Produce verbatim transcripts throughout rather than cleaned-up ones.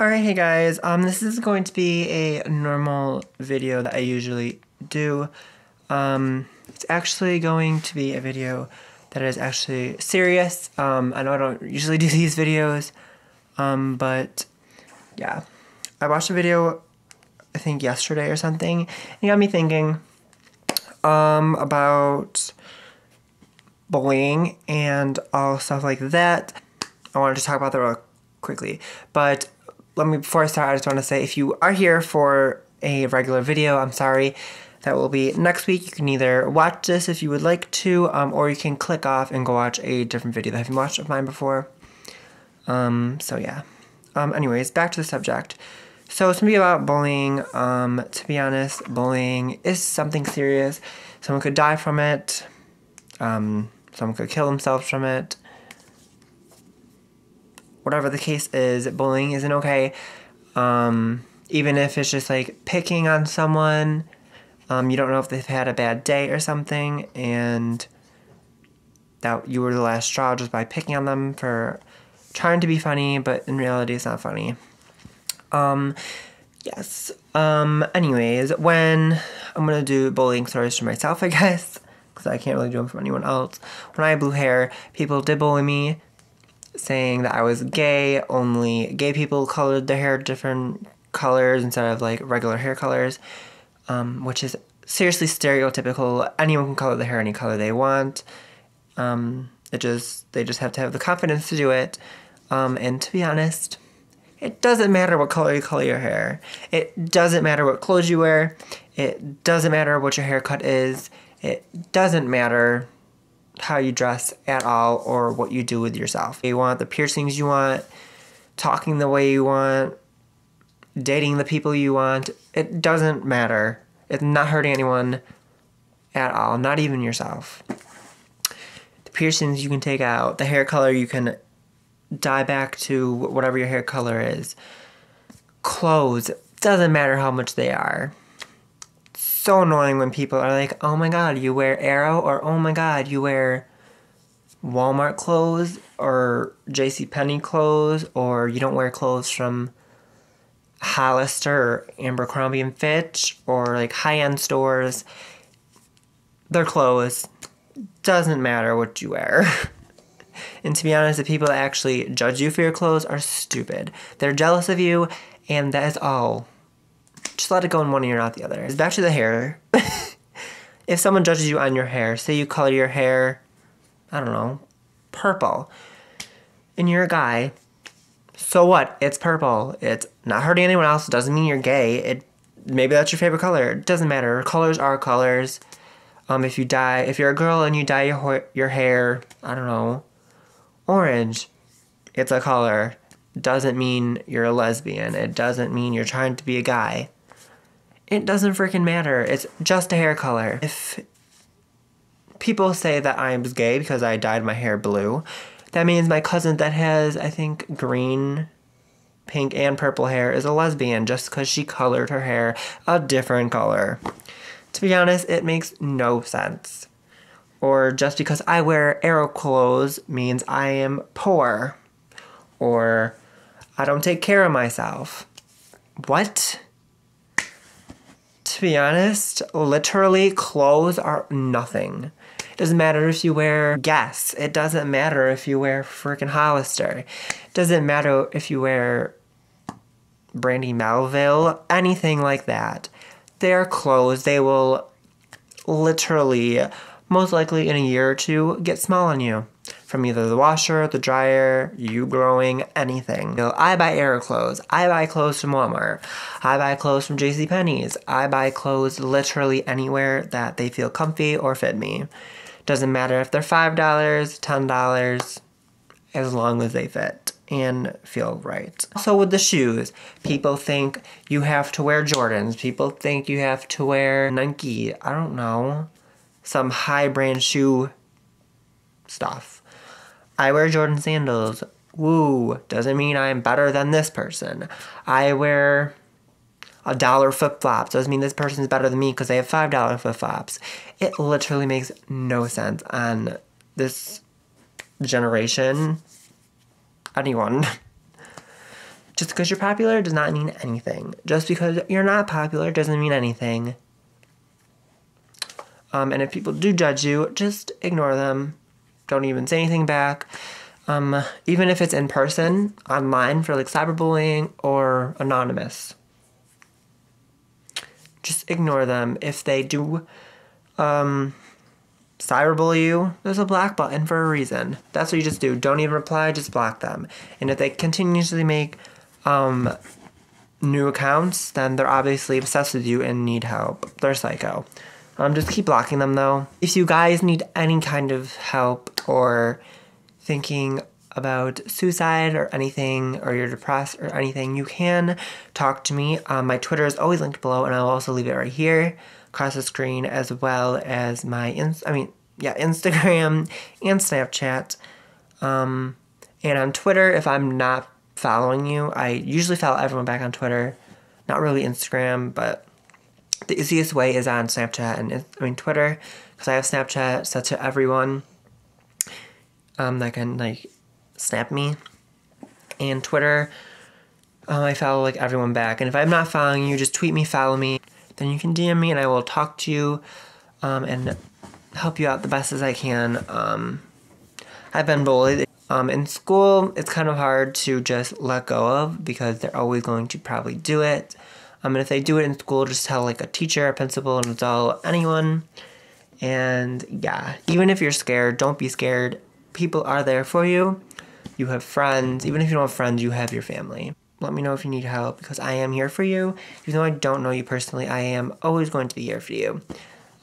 Alright, hey guys, um, this is going to be a normal video that I usually do. Um, it's actually going to be a video that is actually serious. Um, I know I don't usually do these videos, um, but yeah. I watched a video, I think yesterday or something, and it got me thinking um, about bullying and all stuff like that. I wanted to talk about that real quickly, but Let me, before I start, I just want to say if you are here for a regular video, I'm sorry, that will be next week. You can either watch this if you would like to, um, or you can click off and go watch a different video that I haven't watched of mine before. Um, so yeah. Um, anyways, back to the subject. So something about bullying, um, to be honest, bullying is something serious. Someone could die from it. Um, someone could kill themselves from it. Whatever the case is, bullying isn't okay. Um, even if it's just like picking on someone, um, you don't know if they've had a bad day or something, and that you were the last straw just by picking on them for trying to be funny, but in reality it's not funny. Um, yes. Um, anyways, when I'm gonna do bullying stories for myself, I guess, because I can't really do them for anyone else. When I had blue hair, people did bully me, saying that I was gay, only gay people colored their hair different colors instead of like regular hair colors, um, which is seriously stereotypical. Anyone can color their hair any color they want. Um, it just they just have to have the confidence to do it. Um, and to be honest, it doesn't matter what color you color your hair. It doesn't matter what clothes you wear. It doesn't matter what your haircut is. It doesn't matter how you dress at all or what you do with yourself. You want the piercings you want, talking the way you want, dating the people you want. It doesn't matter. It's not hurting anyone at all, not even yourself. The piercings you can take out, the hair color you can dye back to whatever your hair color is. Clothes, doesn't matter how much they are. So annoying when people are like, oh my god, you wear Arrow, or oh my god, you wear Walmart clothes, or JCPenney clothes, or you don't wear clothes from Hollister, or Abercrombie and Fitch, or like high-end stores. Their clothes, doesn't matter what you wear. And to be honest, the people that actually judge you for your clothes are stupid. They're jealous of you, and that is all. Just let it go in one ear, not the other. It's back to the hair. If someone judges you on your hair, say you color your hair, I don't know, purple, and you're a guy, so what? It's purple. It's not hurting anyone else. It doesn't mean you're gay. It Maybe that's your favorite color. It doesn't matter. Colors are colors. Um, if you dye, if you're a girl and you dye your, your hair, I don't know, orange, it's a color. Doesn't mean you're a lesbian. It doesn't mean you're trying to be a guy. It doesn't freaking matter. It's just a hair color. If people say that I'm gay because I dyed my hair blue, that means my cousin that has, I think, green, pink, and purple hair is a lesbian just because she colored her hair a different color. To be honest, it makes no sense. Or just because I wear Arrow clothes means I am poor. Or I don't take care of myself. What? To be honest, literally, clothes are nothing. It doesn't matter if you wear Guess. It doesn't matter if you wear freaking Hollister. It doesn't matter if you wear Brandy Melville, anything like that. They are clothes. They will literally, most likely in a year or two, get small on you. From either the washer, the dryer, you growing, anything. You know, I buy Arrow clothes. I buy clothes from Walmart. I buy clothes from JCPenney's. I buy clothes literally anywhere that they feel comfy or fit me. Doesn't matter if they're five dollars, ten dollars, as long as they fit and feel right. Also with the shoes, people think you have to wear Jordans. People think you have to wear Nike. I don't know. Some high brand shoe stuff. I wear Jordan sandals. Woo. Doesn't mean I'm better than this person. I wear a dollar flip-flops. Doesn't mean this person's better than me because they have five dollar flip-flops. It literally makes no sense on this generation. Anyone. Just because you're popular does not mean anything. Just because you're not popular doesn't mean anything. Um, and if people do judge you, just ignore them. Don't even say anything back. Um, even if it's in person, online for like cyberbullying or anonymous. Just ignore them. If they do um, cyberbully you, there's a block button for a reason. That's what you just do. Don't even reply, just block them. And if they continuously make um, new accounts, then they're obviously obsessed with you and need help. They're psycho. Um, just keep blocking them though. If you guys need any kind of help or thinking about suicide or anything, or you're depressed or anything, you can talk to me. Um, my Twitter is always linked below, and I'll also leave it right here across the screen, as well as my, in I mean, yeah, Instagram and Snapchat. Um, and on Twitter, if I'm not following you, I usually follow everyone back on Twitter. Not really Instagram, but the easiest way is on Snapchat and, I mean, Twitter, because I have Snapchat set to everyone um, that can, like, snap me. And Twitter, um, I follow, like, everyone back. And if I'm not following you, just tweet me, follow me. Then you can D M me, and I will talk to you um, and help you out the best as I can. Um, I've been bullied. Um, in school, it's kind of hard to just let go of, because they're always going to probably do it. Um, and if they do it in school, just tell, like, a teacher, a principal, an adult, anyone. And, yeah, even if you're scared, don't be scared. People are there for you. You have friends. Even if you don't have friends, you have your family. Let me know if you need help, because I am here for you. Even though I don't know you personally, I am always going to be here for you.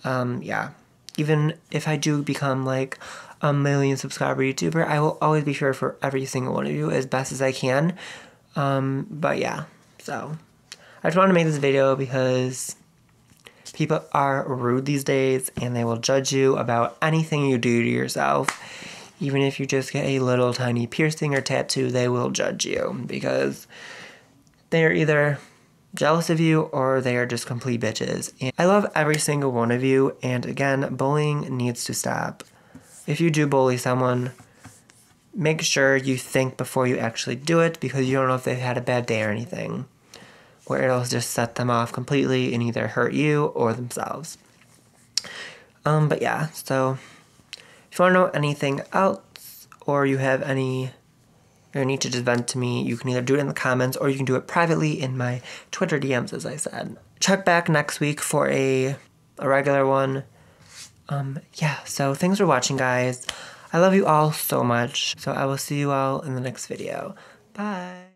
Um, yeah. Even if I do become, like, a million subscriber YouTuber, I will always be here for every single one of you as best as I can. Um, but, yeah. So I just wanted to make this video because people are rude these days, and they will judge you about anything you do to yourself. Even if you just get a little tiny piercing or tattoo, they will judge you, because they are either jealous of you or they are just complete bitches. And I love every single one of you, and again, bullying needs to stop. If you do bully someone, make sure you think before you actually do it, because you don't know if they've had a bad day or anything, where it'll just set them off completely and either hurt you or themselves. Um, but yeah, so if you want to know anything else, or you have any, or need to just vent to me, you can either do it in the comments, or you can do it privately in my Twitter D Ms, as I said. Check back next week for a, a regular one. Um, yeah, so thanks for watching, guys. I love you all so much. So I will see you all in the next video. Bye.